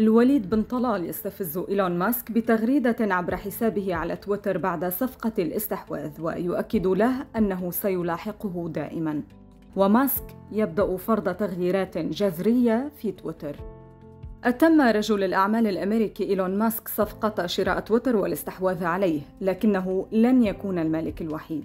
الوليد بن طلال يستفز إيلون ماسك بتغريدة عبر حسابه على تويتر بعد صفقة الاستحواذ، ويؤكد له أنه سيلاحقه دائماً. وماسك يبدأ فرض تغييرات جذرية في تويتر. أتم رجل الأعمال الأمريكي إيلون ماسك صفقة شراء تويتر والاستحواذ عليه، لكنه لن يكون المالك الوحيد.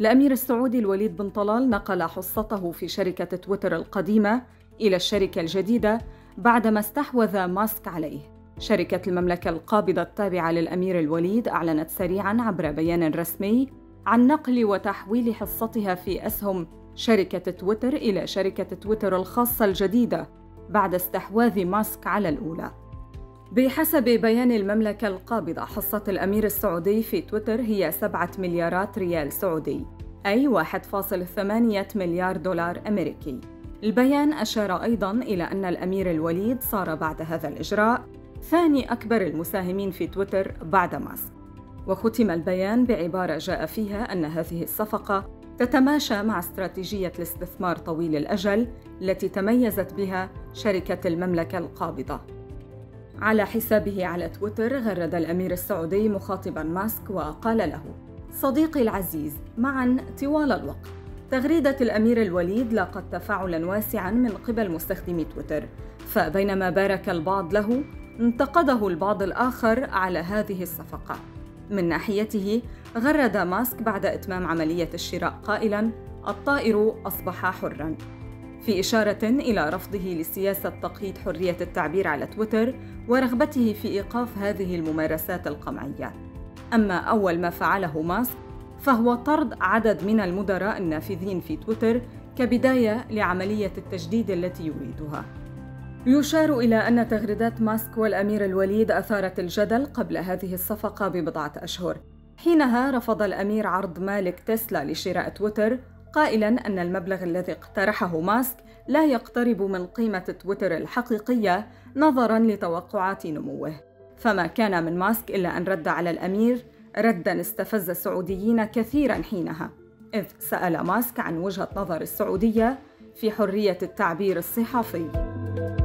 الأمير السعودي الوليد بن طلال نقل حصته في شركة تويتر القديمة إلى الشركة الجديدة بعدما استحوذ ماسك عليه. شركة المملكة القابضة التابعة للأمير الوليد أعلنت سريعاً عبر بيان رسمي عن نقل وتحويل حصتها في أسهم شركة تويتر إلى شركة تويتر الخاصة الجديدة بعد استحواذ ماسك على الأولى. بحسب بيان المملكة القابضة، حصة الأمير السعودي في تويتر هي 7 مليارات ريال سعودي، أي 1.8 مليار دولار أمريكي. البيان أشار أيضاً إلى أن الأمير الوليد صار بعد هذا الإجراء ثاني أكبر المساهمين في تويتر بعد ماسك. وختم البيان بعبارة جاء فيها أن هذه الصفقة تتماشى مع استراتيجية الاستثمار طويل الأجل التي تميزت بها شركة المملكة القابضة. على حسابه على تويتر غرد الأمير السعودي مخاطباً ماسك وقال له: صديقي العزيز، معاً طوال الوقت. تغريدة الأمير الوليد لاقت تفاعلاً واسعاً من قبل مستخدمي تويتر، فبينما بارك البعض له، انتقده البعض الآخر على هذه الصفقة. من ناحيته، غرد ماسك بعد إتمام عملية الشراء قائلاً: الطائر أصبح حراً، في إشارة إلى رفضه لسياسة تقييد حرية التعبير على تويتر ورغبته في إيقاف هذه الممارسات القمعية. أما أول ما فعله ماسك فهو طرد عدد من المدراء النافذين في تويتر كبداية لعملية التجديد التي يريدها. يشار إلى أن تغريدات ماسك والأمير الوليد أثارت الجدل قبل هذه الصفقة ببضعة أشهر. حينها رفض الأمير عرض مالك تيسلا لشراء تويتر، قائلاً أن المبلغ الذي اقترحه ماسك لا يقترب من قيمة تويتر الحقيقية نظراً لتوقعات نموه. فما كان من ماسك إلا أن رد على الأمير رداً استفز السعوديين كثيراً حينها، إذ سأل ماسك عن وجهة نظر السعودية في حرية التعبير الصحفي.